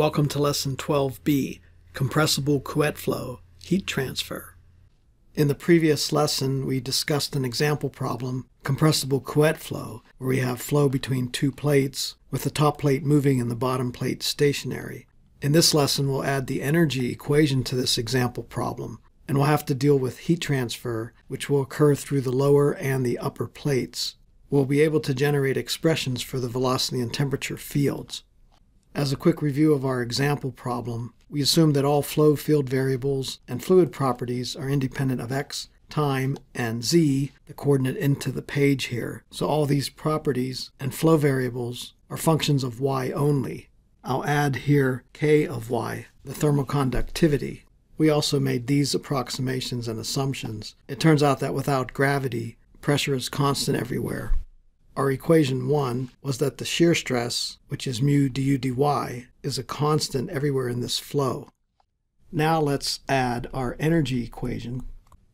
Welcome to Lesson 12b, Compressible Couette Flow, Heat Transfer. In the previous lesson, we discussed an example problem, compressible couette flow, where we have flow between two plates, with the top plate moving and the bottom plate stationary. In this lesson, we'll add the energy equation to this example problem, and we'll have to deal with heat transfer, which will occur through the lower and the upper plates. We'll be able to generate expressions for the velocity and temperature fields. As a quick review of our example problem, we assume that all flow field variables and fluid properties are independent of x, time, and z, the coordinate into the page here. So all these properties and flow variables are functions of y only. I'll add here k of y, the thermal conductivity. We also made these approximations and assumptions. It turns out that without gravity, pressure is constant everywhere. Our equation 1 was that the shear stress, which is mu du dy, is a constant everywhere in this flow. Now let's add our energy equation.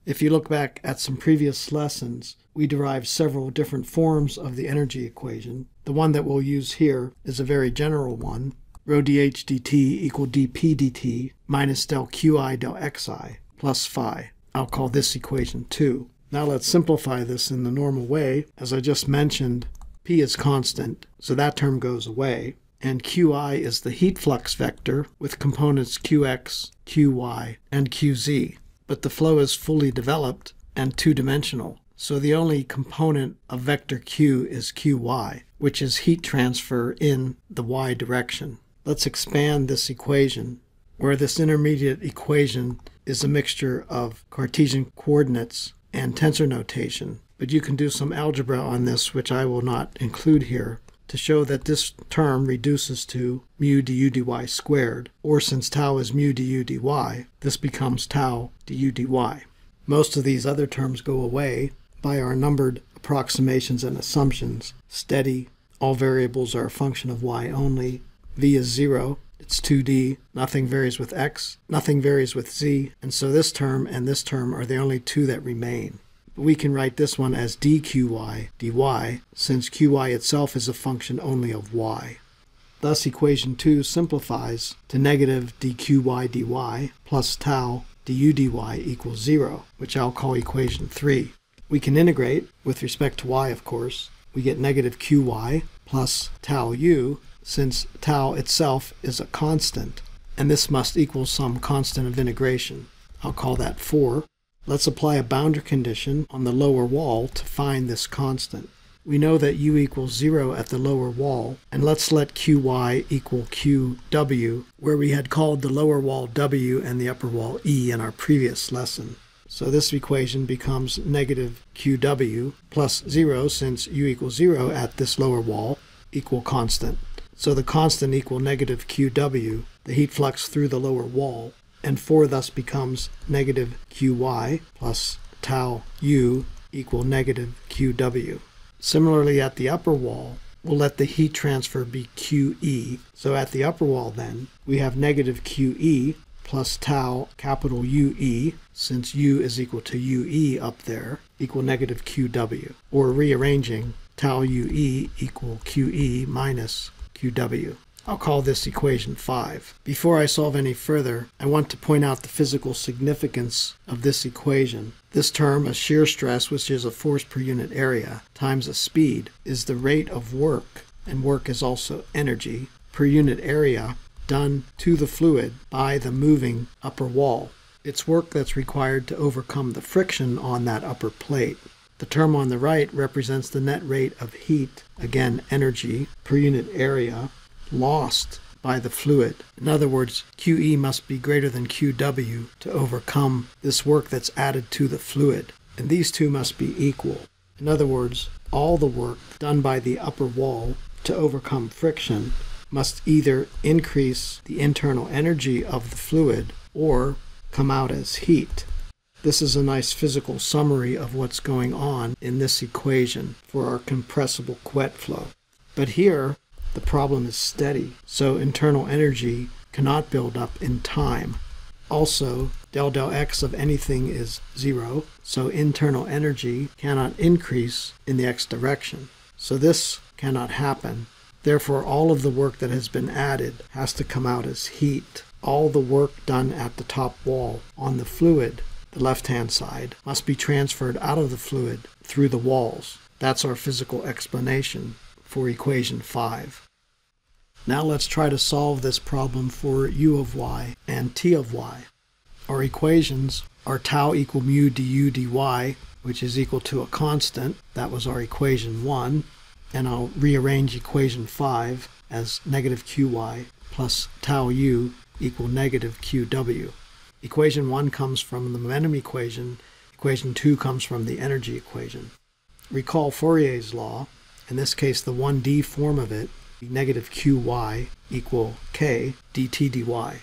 If you look back at some previous lessons, we derived several different forms of the energy equation. The one that we'll use here is a very general one, rho dH dt equal dP dt minus del qi del xi plus phi. I'll call this equation 2. Now let's simplify this in the normal way. As I just mentioned, P is constant, so that term goes away. And Qi is the heat flux vector with components Qx, Qy, and Qz. But the flow is fully developed and two-dimensional. So the only component of vector Q is Qy, which is heat transfer in the y direction. Let's expand this equation, where this intermediate equation is a mixture of Cartesian coordinates and tensor notation, but you can do some algebra on this, which I will not include here, to show that this term reduces to mu du dy squared, or since tau is mu du dy, this becomes tau du dy. Most of these other terms go away by our numbered approximations and assumptions. Steady, all variables are a function of y only, v is 0, it's 2D, nothing varies with x, nothing varies with z, and so this term and this term are the only two that remain. We can write this one as dQy dy, since qy itself is a function only of y. Thus equation 2 simplifies to negative dQy dy plus tau du dy equals 0, which I'll call equation 3. We can integrate with respect to y, of course. We get negative qy plus tau u, since tau itself is a constant, and this must equal some constant of integration. I'll call that 4. Let's apply a boundary condition on the lower wall to find this constant. We know that u equals 0 at the lower wall, and let's let qy equal qw, where we had called the lower wall w and the upper wall e in our previous lesson. So this equation becomes negative qw plus 0, since u equals 0 at this lower wall, equal constant. So the constant equal negative qw, the heat flux through the lower wall, and 4 thus becomes negative qy plus tau u equal negative qw. Similarly, at the upper wall, we'll let the heat transfer be qe. So at the upper wall then, we have negative qe plus tau capital UE, since U is equal to UE up there, equal negative qw, or rearranging tau UE equal QE minus QW. I'll call this equation 5. Before I solve any further, I want to point out the physical significance of this equation. This term, a shear stress, which is a force per unit area, times a speed, is the rate of work, and work is also energy, per unit area done to the fluid by the moving upper wall. It's work that's required to overcome the friction on that upper plate. The term on the right represents the net rate of heat, again energy, per unit area, lost by the fluid. In other words, QE must be greater than QW to overcome this work that's added to the fluid. And these two must be equal. In other words, all the work done by the upper wall to overcome friction must either increase the internal energy of the fluid or come out as heat. This is a nice physical summary of what's going on in this equation for our compressible couette flow. But here, the problem is steady, so internal energy cannot build up in time. Also, del x of anything is 0, so internal energy cannot increase in the x direction. So this cannot happen. Therefore, all of the work that has been added has to come out as heat. All the work done at the top wall on the fluid, the left-hand side, must be transferred out of the fluid through the walls. That's our physical explanation for equation 5. Now let's try to solve this problem for u of y and t of y. Our equations are tau equal mu du dy, which is equal to a constant. That was our equation 1. And I'll rearrange equation 5 as negative qy plus tau u equal negative qw. Equation 1 comes from the momentum equation. Equation 2 comes from the energy equation. Recall Fourier's law, in this case the 1D form of it, negative qy equal k dt dy.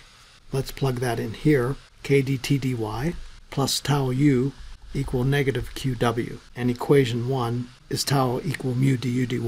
Let's plug that in here. K dt dy plus tau u equal negative qw, and equation 1 is tau equal mu du dy.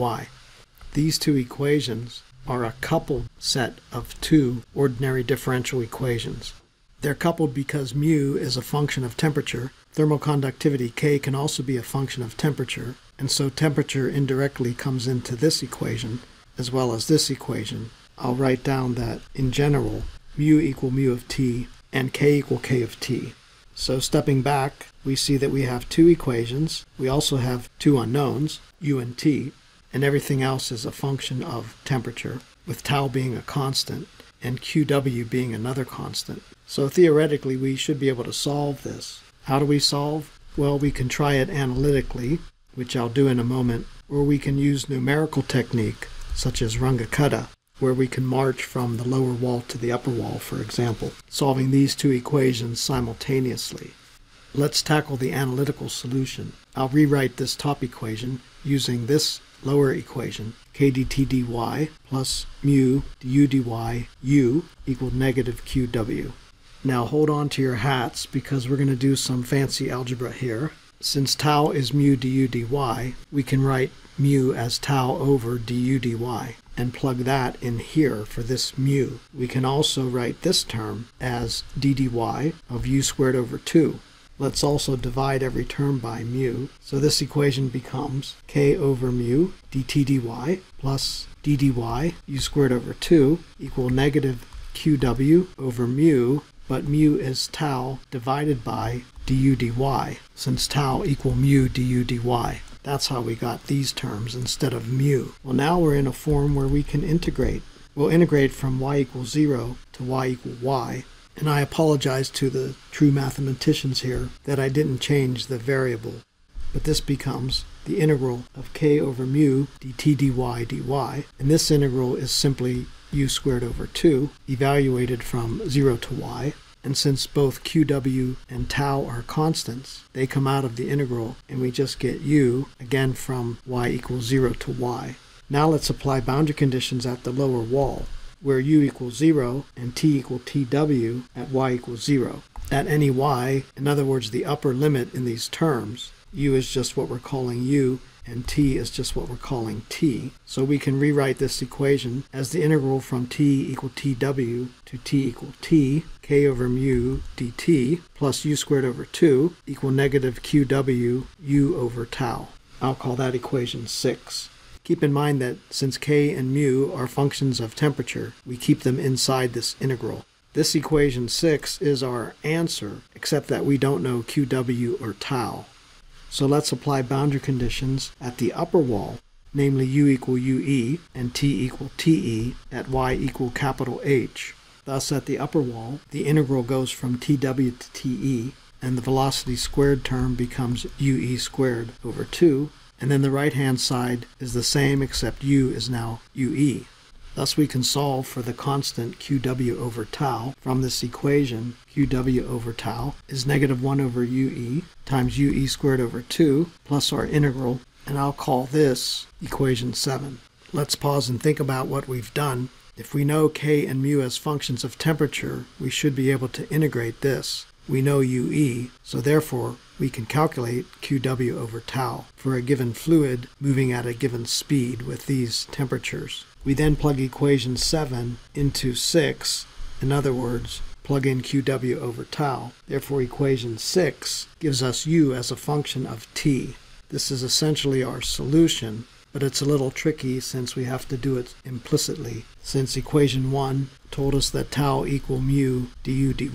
These two equations are a coupled set of two ordinary differential equations. They're coupled because mu is a function of temperature. Thermal conductivity K can also be a function of temperature, and so temperature indirectly comes into this equation as well as this equation. I'll write down that in general mu equal mu of t and K equal K of t. So stepping back, we see that we have two equations. We also have two unknowns, u and t, and everything else is a function of temperature, with tau being a constant and qw being another constant. So theoretically, we should be able to solve this. How do we solve? Well, we can try it analytically, which I'll do in a moment, or we can use numerical technique, such as Runge-Kutta, where we can march from the lower wall to the upper wall, for example, solving these two equations simultaneously. Let's tackle the analytical solution. I'll rewrite this top equation using this lower equation, k dt dy plus mu du dy u equal negative qw. Now hold on to your hats, because we're going to do some fancy algebra here. Since tau is mu du dy, we can write mu as tau over du dy and plug that in here for this mu. We can also write this term as ddy of u squared over 2. Let's also divide every term by mu. So this equation becomes k over mu dt dy plus ddy u squared over 2 equal negative qw over mu, but mu is tau divided by du dy, since tau equal mu du dy. That's how we got these terms instead of mu. Well, now we're in a form where we can integrate. We'll integrate from y equals 0 to y equal y. And I apologize to the true mathematicians here that I didn't change the variable. But this becomes the integral of k over mu dt dy dy. And this integral is simply u squared over 2, evaluated from 0 to y. And since both qw and tau are constants, they come out of the integral, and we just get u, again from y equals 0 to y. Now let's apply boundary conditions at the lower wall, where u equals 0 and t equal tw at y equals 0. At any y, in other words the upper limit in these terms, u is just what we're calling u, and t is just what we're calling t. So we can rewrite this equation as the integral from t equal tw to t equal t, k over mu dt plus u squared over 2 equal negative qw u over tau. I'll call that equation 6. Keep in mind that since k and mu are functions of temperature, we keep them inside this integral. This equation 6 is our answer, except that we don't know qw or tau. So let's apply boundary conditions at the upper wall, namely u equal ue and t equal te at y equal capital H. Thus at the upper wall, the integral goes from tw to te, and the velocity squared term becomes ue squared over 2, and then the right-hand side is the same except u is now ue. Thus we can solve for the constant qw over tau from this equation. qw over tau is negative 1 over ue times ue squared over 2 plus our integral, and I'll call this equation 7. Let's pause and think about what we've done. If we know k and mu as functions of temperature, we should be able to integrate this. We know ue, so therefore we can calculate qw over tau for a given fluid moving at a given speed with these temperatures. We then plug equation 7 into 6, in other words, plug in qw over tau. Therefore equation 6 gives us u as a function of t. This is essentially our solution, but it's a little tricky since we have to do it implicitly. Since equation 1 told us that tau equal mu du dy,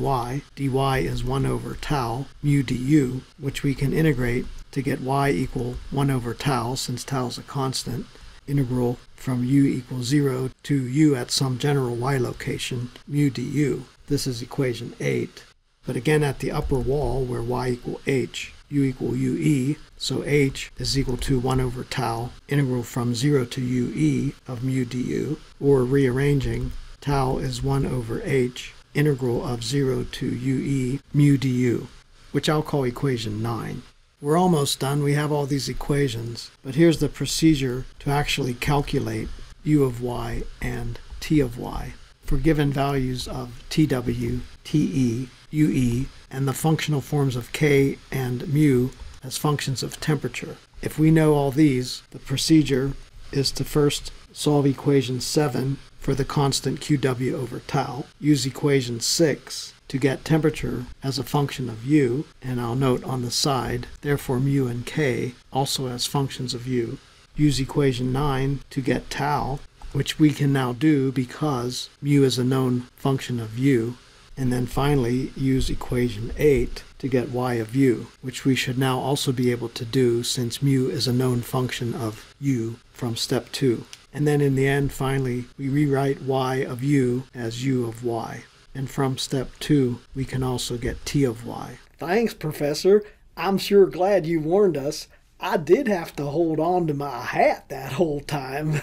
dy is 1 over tau, mu du, which we can integrate to get y equal 1 over tau, since tau is a constant, integral from u equals 0 to u at some general y location, mu du. This is equation 8. But again, at the upper wall, where y equal h, u equal ue, so h is equal to 1 over tau, integral from 0 to ue of mu du, or rearranging, tau is 1 over h, integral of 0 to ue mu du, which I'll call equation 9. We're almost done. We have all these equations, but here's the procedure to actually calculate u of y and t of y for given values of tw, te, ue, and the functional forms of k and mu as functions of temperature. If we know all these, the procedure is to first solve equation 7 for the constant qw over tau, use equation 6 to get temperature as a function of u, and I'll note on the side, therefore mu and k also as functions of u. Use equation 9 to get tau, which we can now do because mu is a known function of u. And then finally, use equation 8 to get y of u, which we should now also be able to do since mu is a known function of u from step 2. And then in the end, finally, we rewrite y of u as u of y. And from step 2, we can also get t of y. Thanks, Professor. I'm sure glad you warned us. I did have to hold on to my hat that whole time.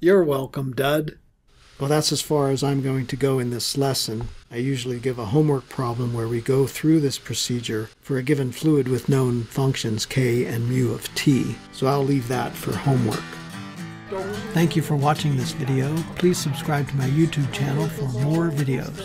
You're welcome, Dud. Well, that's as far as I'm going to go in this lesson. I usually give a homework problem where we go through this procedure for a given fluid with known functions k and mu of t. So I'll leave that for homework. Thank you for watching this video. Please subscribe to my YouTube channel for more videos.